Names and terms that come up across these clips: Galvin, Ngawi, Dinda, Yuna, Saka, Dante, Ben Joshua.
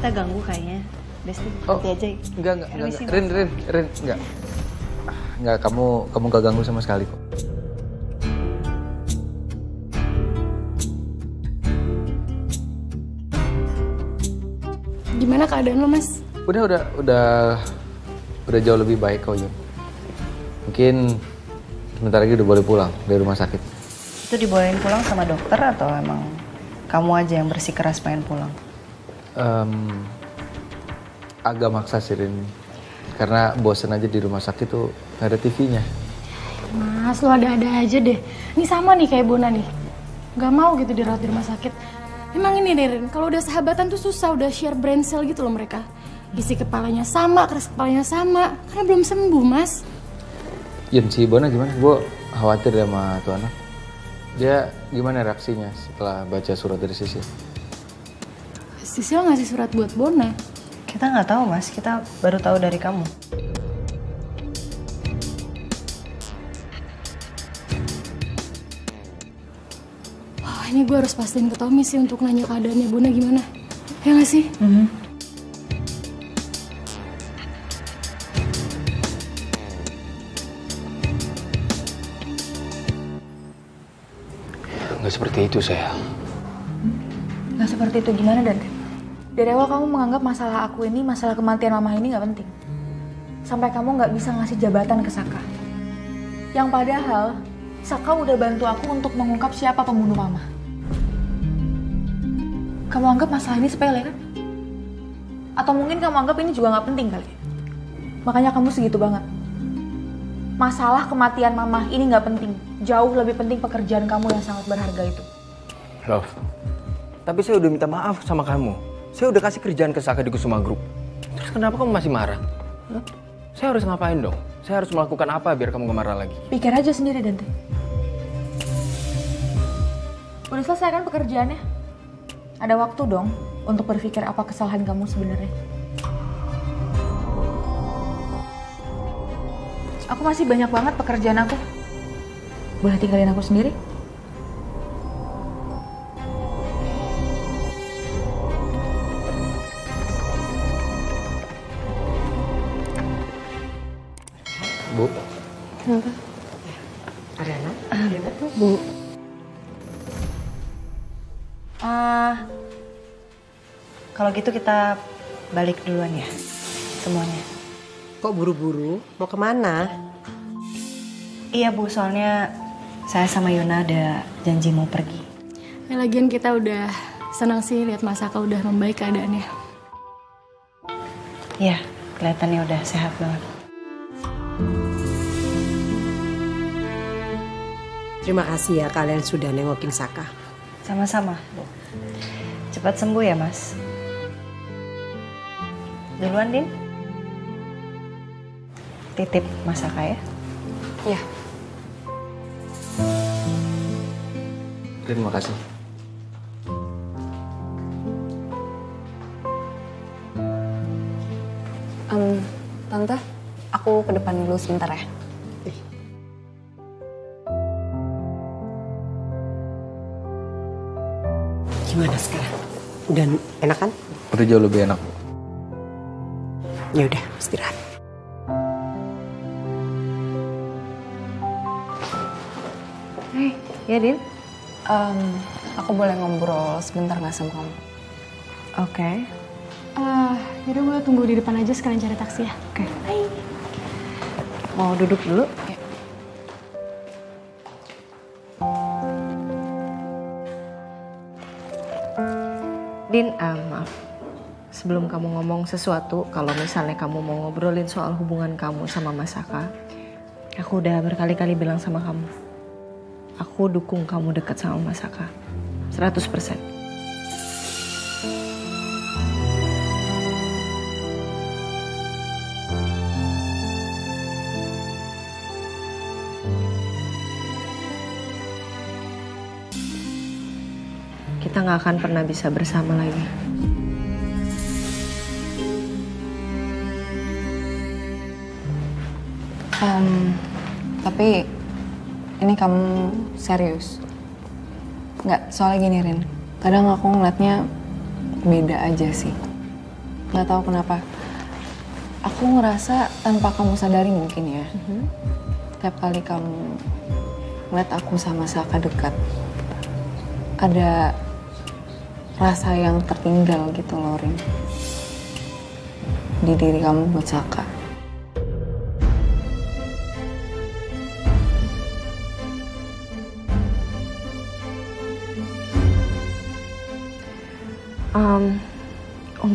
kita ganggu kayaknya. Besti, nanti aja. Enggak. Rin, enggak. Enggak, kamu gak ganggu sama sekali kok. Gimana keadaan lo, Mas? Udah jauh lebih baik kok, Yun. Mungkin sebentar lagi udah boleh pulang dari rumah sakit. Itu dibolehin pulang sama dokter atau emang kamu aja yang bersikeras pengen pulang? Agak maksa sih, Rin. Karena bosen aja di rumah sakit tuh, nggak ada TV-nya. Mas, lo ada-ada aja deh. Ini sama nih kayak Bona nih. Nggak mau gitu dirawat di rumah sakit. Emang ini deh, Rin, kalau udah sahabatan tuh susah, udah share brain cell gitu loh mereka. Isi kepalanya sama, keras kepalanya sama. Karena belum sembuh, Mas. Yun, si Bona gimana? Gue khawatir sama tuh anak. Dia gimana reaksinya setelah baca surat dari Sisil? Sisil ngasih surat buat Bona. Kita nggak tahu, Mas. Kita baru tahu dari kamu. Oh, ini gue harus pastiin ke Tommy sih untuk nanya keadaannya Bona gimana. Ya nggak sih? Nggak seperti itu, sayang. Nggak seperti itu gimana, Dante? Dari awal kamu menganggap masalah aku ini, masalah kematian mama ini nggak penting. Sampai kamu nggak bisa ngasih jabatan ke Saka. Yang padahal, Saka udah bantu aku untuk mengungkap siapa pembunuh mama. Kamu anggap masalah ini sepele kan? Atau mungkin kamu anggap ini juga nggak penting kali. Makanya kamu segitu banget. Masalah kematian mama ini nggak penting. Jauh lebih penting pekerjaan kamu yang sangat berharga itu. Love, tapi saya udah minta maaf sama kamu. Saya udah kasih kerjaan ke Saka di Kusuma Group. Terus kenapa kamu masih marah? Saya harus ngapain dong? Saya harus melakukan apa biar kamu gak marah lagi? Pikir aja sendiri, Dante. Udah selesai kan pekerjaannya? Ada waktu dong untuk berpikir apa kesalahan kamu sebenarnya. Aku masih banyak banget pekerjaan aku. Boleh tinggalin aku sendiri? Bu. Kenapa? Ada anak? Bu. Kalau gitu kita balik duluan ya, semuanya. Kok buru-buru? Mau kemana? Iya Bu, soalnya saya sama Yuna ada janji mau pergi. Ya, lagian kita udah senang sih lihat Mas Saka udah membaik keadaannya. Iya, kelihatannya udah sehat banget. Terima kasih ya kalian sudah nengokin Saka. Sama-sama, Bu. Cepat sembuh ya, Mas. Duluan, Din. Titip Mas Saka ya. Iya. Terima kasih. Tante, aku ke depan dulu sebentar ya. Gimana sekarang? Udah enak kan? Udah jauh lebih enak. Ya udah, istirahat. Hei, ya Din? Aku boleh ngobrol sebentar nggak sama kamu? Oke. Yaudah gue tunggu di depan aja sekalian cari taksi ya. Oke. Hai. Mau duduk dulu? Ya. Din, maaf, sebelum kamu ngomong sesuatu, kalau misalnya kamu mau ngobrolin soal hubungan kamu sama Mas Saka, aku udah berkali-kali bilang sama kamu, aku dukung kamu dekat sama Mas Saka, 100%. Kita nggak akan pernah bisa bersama lagi. Tapi ini kamu serius? Nggak, soalnya gini Rin, kadang aku ngeliatnya beda aja sih. Nggak tahu kenapa. Aku ngerasa tanpa kamu sadari mungkin ya. Tiap kali kamu ngeliat aku sama Saka dekat, ada rasa yang tertinggal gitu loh, Rin. Di diri kamu buat Saka.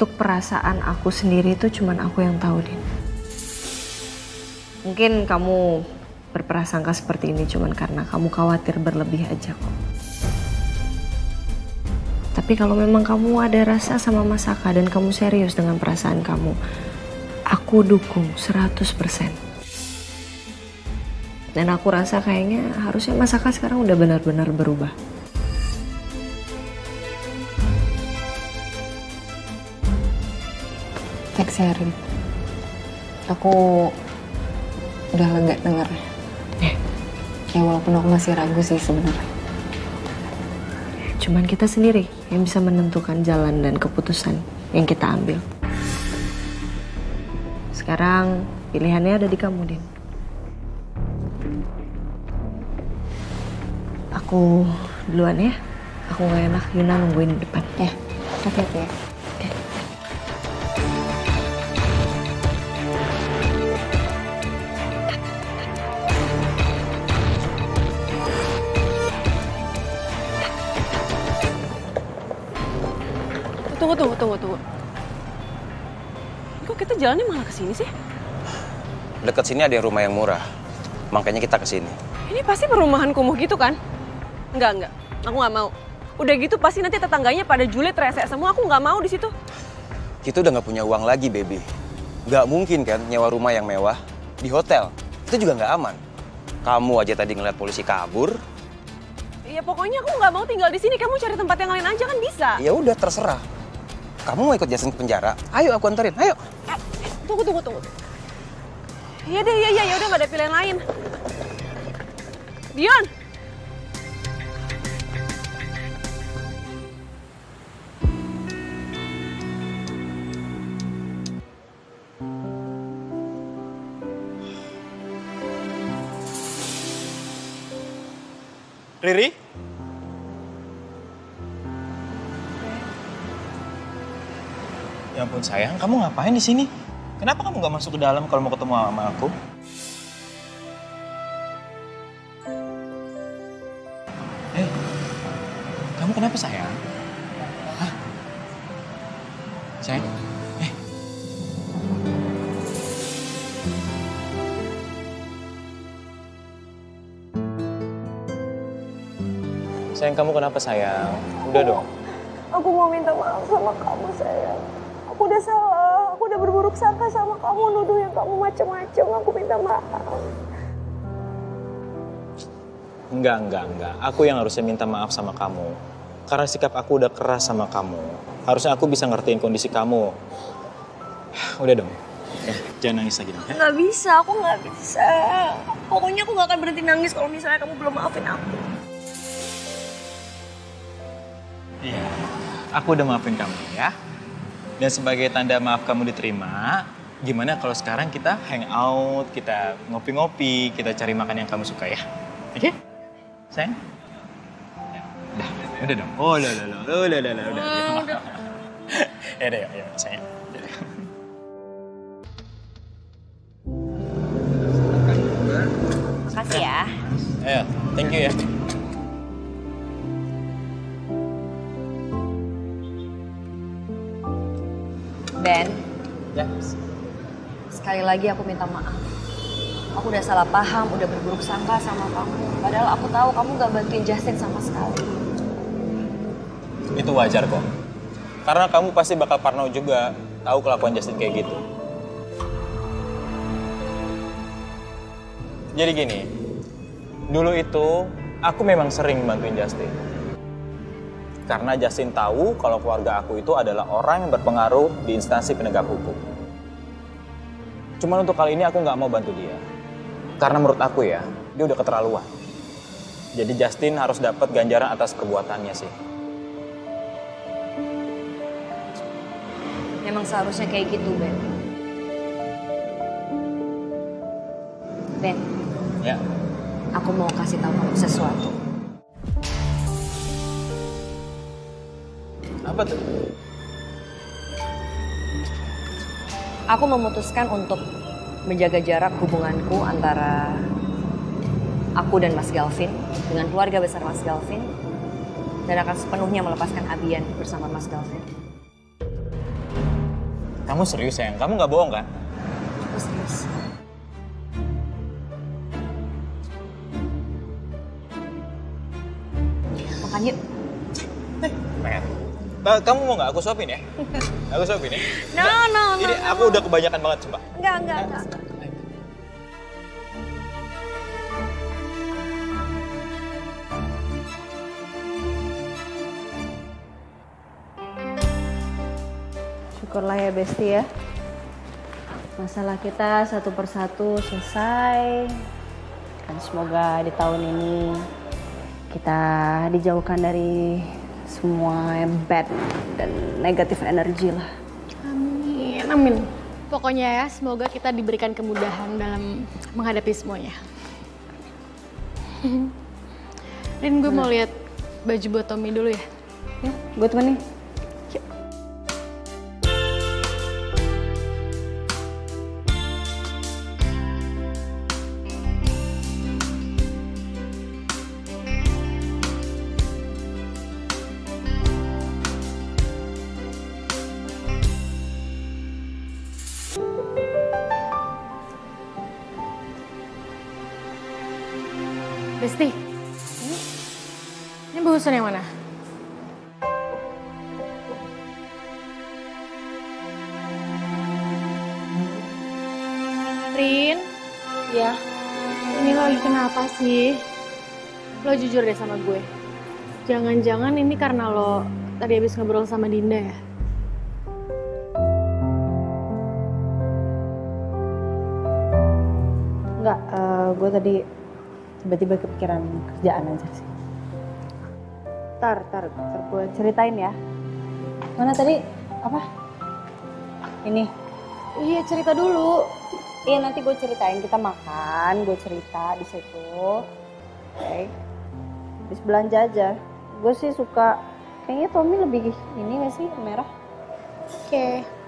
Untuk perasaan aku sendiri itu cuman aku yang tahu, Din. Mungkin kamu berprasangka seperti ini cuman karena kamu khawatir berlebih aja kok. Tapi kalau memang kamu ada rasa sama Mas Saka dan kamu serius dengan perasaan kamu, aku dukung 100%. Dan aku rasa kayaknya harusnya Mas Saka sekarang udah benar-benar berubah. Sharing. Aku udah lega dengernya. Ya walaupun aku masih ragu sih sebenarnya. Cuman kita sendiri yang bisa menentukan jalan dan keputusan yang kita ambil. Sekarang pilihannya ada di kamu, Din. Aku duluan ya. Aku gak enak, Yuna nungguin di depan. Ya, hati-hati ya. Tunggu. Kok kita jalannya malah kesini sih? Dekat sini ada rumah yang murah, makanya kita kesini. Ini pasti perumahan kumuh gitu kan? Enggak. Aku nggak mau. Udah gitu pasti nanti tetangganya pada julid resek semua. Aku nggak mau di situ. Kita udah nggak punya uang lagi, baby. Nggak mungkin kan nyewa rumah yang mewah di hotel. Itu juga nggak aman. Kamu aja tadi ngeliat polisi kabur. Ya pokoknya aku nggak mau tinggal di sini. Kamu cari tempat yang lain aja kan bisa. Ya udah terserah. Kamu mau ikut Jason ke penjara? Ayo aku anterin, ayo. Tunggu. Iya deh, ya udah gak ada pilihan lain. Dion! Riri? Ya ampun sayang, kamu ngapain di sini? Kenapa kamu nggak masuk ke dalam kalau mau ketemu sama aku? Hei, kamu kenapa sayang? Hah? Sayang? Sayang, kamu kenapa sayang? Udah dong. Aku mau minta maaf sama kamu sayang. Aku udah salah, aku udah berburuk sangka sama kamu, nuduh yang kamu macem-macem, aku minta maaf. Enggak. Aku yang harusnya minta maaf sama kamu. Karena sikap aku udah keras sama kamu. Harusnya aku bisa ngertiin kondisi kamu. Udah dong, jangan nangis lagi dong. Nggak bisa, aku nggak bisa. Pokoknya aku nggak akan berhenti nangis kalau misalnya kamu belum maafin aku. Iya, aku udah maafin kamu ya. Dan sebagai tanda maaf kamu diterima, gimana kalau sekarang kita hangout, kita ngopi-ngopi, kita cari makan yang kamu suka ya? Oke? Sayang? Ya, udah dong. Udah. Ya udah, ya sayang. Makasih ya. Ayo, thank you ya. Ben, yes. Sekali lagi aku minta maaf. Aku udah salah paham, udah berburuk sangka sama kamu. Padahal aku tahu kamu gak bantuin Justin sama sekali. Itu wajar kok. Karena kamu pasti bakal parno juga tahu kelakuan Justin kayak gitu. Jadi gini, dulu itu aku memang sering bantuin Justin. Karena Justin tahu kalau keluarga aku itu adalah orang yang berpengaruh di instansi penegak hukum. Cuman untuk kali ini aku nggak mau bantu dia. Karena menurut aku ya, dia udah keterlaluan. Jadi Justin harus dapat ganjaran atas perbuatannya sih. Ya Emang seharusnya kayak gitu, Ben. Ben. Ya. Aku mau kasih tahu kamu sesuatu. Apa tuh? Aku memutuskan untuk menjaga jarak hubunganku antara aku dan Mas Galvin, dengan keluarga besar Mas Galvin, dan akan sepenuhnya melepaskan Abian bersama Mas Galvin. Kamu serius, sayang? Kamu nggak bohong, kan? Aku serius. Makan yuk. Kamu mau nggak aku suapin ya? Aku suapin ya? No. Jadi aku udah kebanyakan banget, sumpah. Enggak. Syukurlah ya, Besti ya. Masalah kita satu persatu selesai. Dan semoga di tahun ini kita dijauhkan dari semua yang bad dan negatif energi lah. Amin, amin. Pokoknya ya, semoga kita diberikan kemudahan dalam menghadapi semuanya. Rin, gue mau lihat baju buat Tommy dulu ya. Ya, gue temenin. Besti, ini bagusan yang mana? Rin? Ya? Ini lagi kenapa sih? Lo jujur deh sama gue. Jangan-jangan ini karena lo tadi habis ngobrol sama Dinda ya? Enggak, gue tadi tiba-tiba kepikiran kerjaan aja sih. Ntar gue ceritain ya. Mana tadi, apa? Ini? Iya, cerita dulu. Iya, nanti gue ceritain. Kita makan, gue cerita di situ. Oke. Habis belanja aja. Gue sih suka, kayaknya Tommy lebih ini gak sih, merah? Oke.